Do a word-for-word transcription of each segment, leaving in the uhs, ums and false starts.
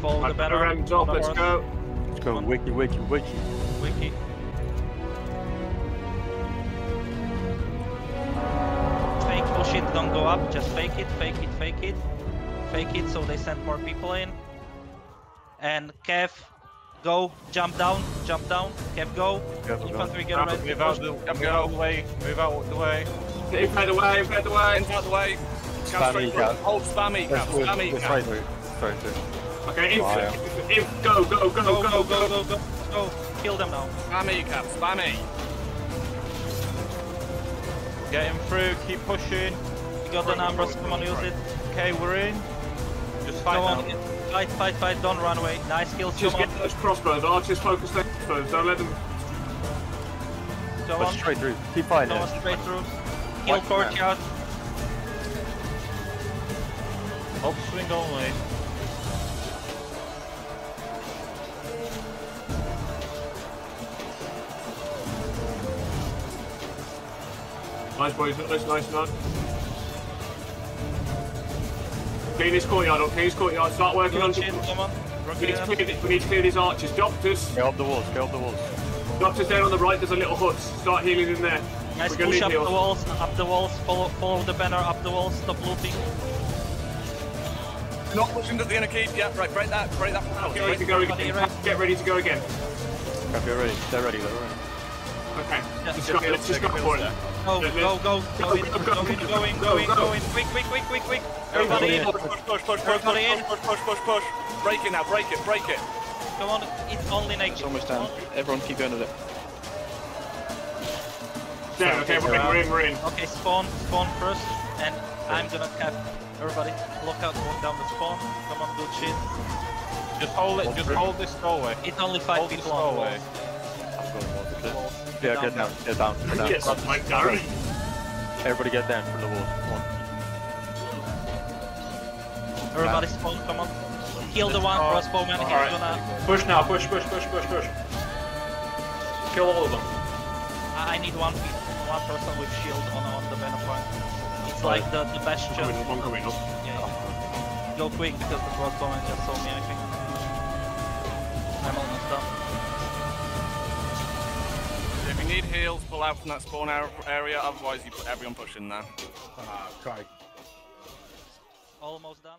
follow the better. Ranked up, let's go. Let's go, wiki, wiki, wiki. Wiki. Fake bullshit, don't go up, just fake it, fake it, fake it. Fake it so they send more people in. And Kev, go, jump down, jump down, Kev, go. Kev, Infantry, go. Get around. Move out, the, move out of the way, move out the way. Move out the way, move out the way, move out the way. Spammy, Cap. Hold spammy, Cap, spammy, Cap. Okay, inf, go, go, go, go, go, go, go, go, go. Kill them now. Spammy, Cap, spammy. Get him through, keep pushing. You got the numbers, come on, use it. Okay, we're in. Just fight on. Fight, fight, fight, don't run away. Nice kills, just come on. Just get those crossbows, archers focus on crossbows, don't let them... Go on. Straight through, keep fighting. Go on, straight through. Kill courtyard. Upswing only. Nice boys, nice, nice, nice. Clean this courtyard up, clean this courtyard, start working on shit. Come on. We need, clear, we need to clear these archers. Doctors. Get up the walls, get up the walls. Doctors there on the right, there's a little hut. Start healing in there. Guys, push up the walls, up the walls, follow, follow the banner, up the walls, stop looting. Not pushing to the inner keep, yeah, right, break that, break that. Oh, get ready to go again. Ready. Get ready to go again. Okay, they're ready, they're ready, they're ready. Okay, let's just, just, let's just go for it. Go, go, go, go in, go in, go in, go in, go in. Quick, quick, quick, quick, quick. Everybody in. Push, push, push, everybody in. Push, push, push, push. Break it now, break it, break it. Come on, it's only naked. It's almost down. Everyone keep going with it. There, okay, we're in, we're in, we're in. Okay, spawn, spawn first, and I'm gonna cap. Everybody, look out, walk down the spawn. Come on, good shit. Just hold it, just hold this doorway. It's only five hold people on the walls. I've got a wall. Yeah, get down, get down, get down. Yes, my God. Everybody get down from the wall. Come on. Everybody spawn, come on. Kill the one crossbowman. He's gonna... Push now, push, push, push, push, push. Kill all of them. I need one, one person with shield on, on the banner point. It's like the, the bastion. One coming, one coming up. Yeah, yeah. Go quick because the crossbowman just saw me, I think. I'm almost done. If you need heals, pull out from that spawn area, otherwise you put everyone pushing there. Ah, uh, okay. Almost done.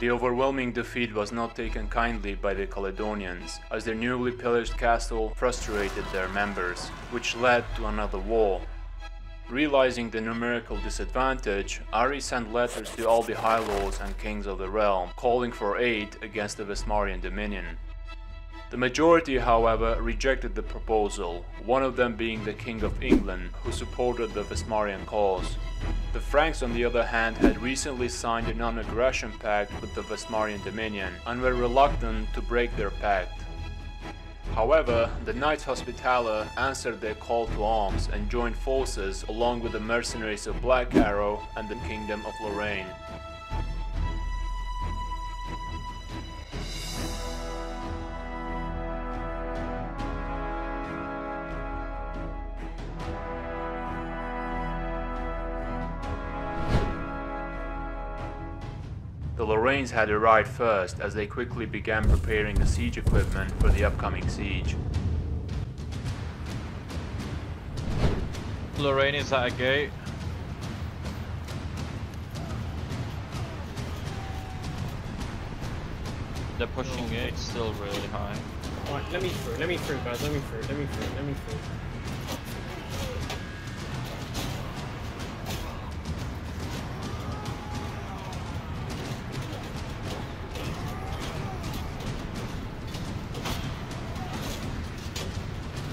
The overwhelming defeat was not taken kindly by the Caledonians, as their newly pillaged castle frustrated their members, which led to another war. Realizing the numerical disadvantage, Ari sent letters to all the High Lords and Kings of the realm, calling for aid against the Vestmarian Dominion. The majority, however, rejected the proposal, one of them being the King of England, who supported the Vestmarian cause. The Franks, on the other hand, had recently signed a non-aggression pact with the Vestmarian Dominion and were reluctant to break their pact. However, the Knights Hospitaller answered their call to arms and joined forces along with the mercenaries of Black Arrow and the Kingdom of Lorraine. The Lorraines had arrived first as they quickly began preparing the siege equipment for the upcoming siege. Lorraine is at a gate. They're pushing oh, it, it's still really high. Alright, let me through, let me through guys, let me through, let me through, let me through.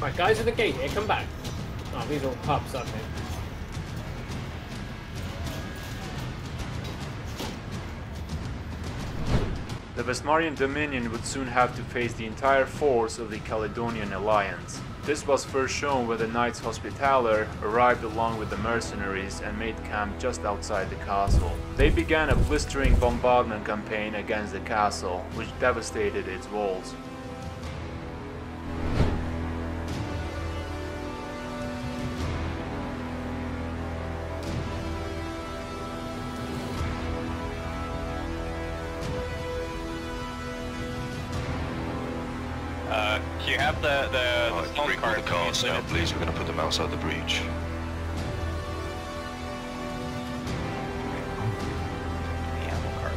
Alright, guys at the gate here, come back. Oh, these are all pups, aren't they? The Vestmarian Dominion would soon have to face the entire force of the Caledonian Alliance. This was first shown when the Knights Hospitaller arrived along with the mercenaries and made camp just outside the castle. They began a blistering bombardment campaign against the castle, which devastated its walls. you have the the, right, the phone card. The cards now, please. We're going to put them outside the breach. The ammo cart.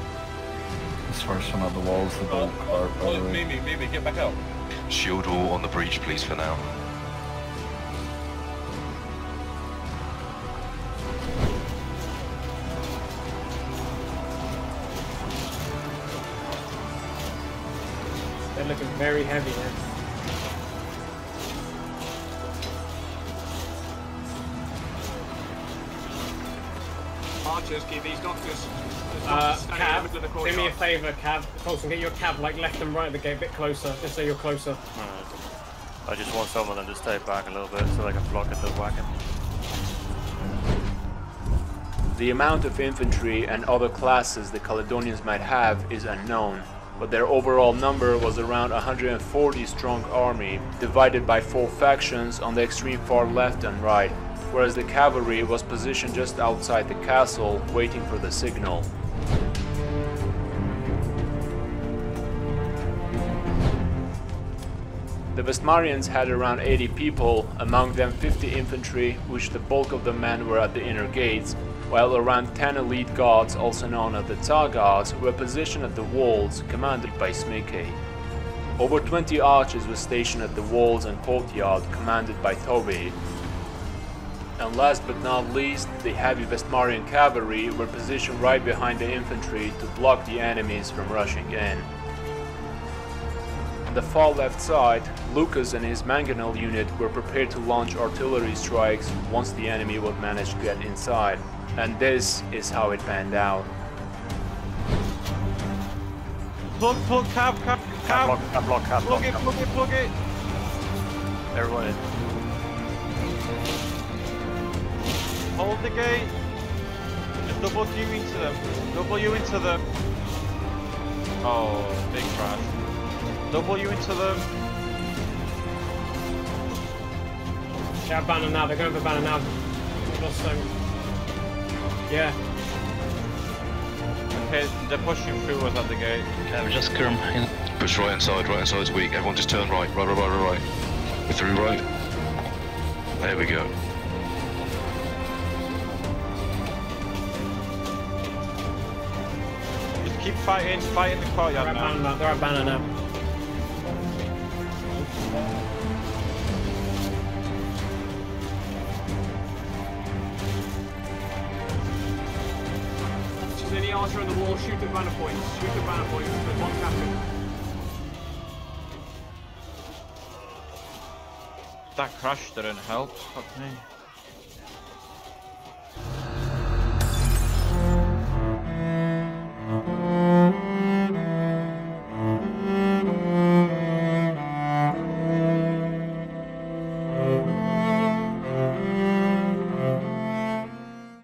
This first one on the walls, the bolt oh, cart. Oh, oh, maybe, maybe get back out. Shield wall on the breach, please, for now. Looking very heavy here. Archers, keep these doctors. Uh, Cav, the do me a favour, Cav. Colson, get your Cav like left and right of the gate, a bit closer, just so you're closer. Right. I just want some of them to stay back a little bit so they can block it and whack it. The amount of infantry and other classes the Caledonians might have is unknown, but their overall number was around one hundred forty strong army, divided by four factions on the extreme far left and right, whereas the cavalry was positioned just outside the castle, waiting for the signal. The Vestmarians had around eighty people, among them fifty infantry, which the bulk of the men were at the inner gates, while around ten elite guards, also known as the Tsar guards, were positioned at the walls, commanded by Smike. Over twenty archers were stationed at the walls and courtyard, commanded by Tobi. And last but not least, the heavy Vestmarian cavalry were positioned right behind the infantry to block the enemies from rushing in. On the far left side, Lucas and his Manganel unit were prepared to launch artillery strikes once the enemy would manage to get inside. And this is how it panned out. Plug, plug, cap, cap, cap. Block, cap, block, cap, plug, block, it, cap. plug it, plug it, plug it. Everyone in. Hold the gate. Just double you into them. Double you into them. Oh, big crash. Double you into them. They have Banner now. They're going for Banner now. Lost them. Yeah. Okay, they're pushing through us at the gate. Yeah, we just come in. Push right inside, right inside is weak. Everyone just turn right, right, right, right, right. We're through right. There we go. Just keep fighting, fighting the courtyard. They're at Banner, they're at Banner now. Archer on the wall, shoot at banner points, shoot at banner points, there's one captain. That crash didn't help, fuck me.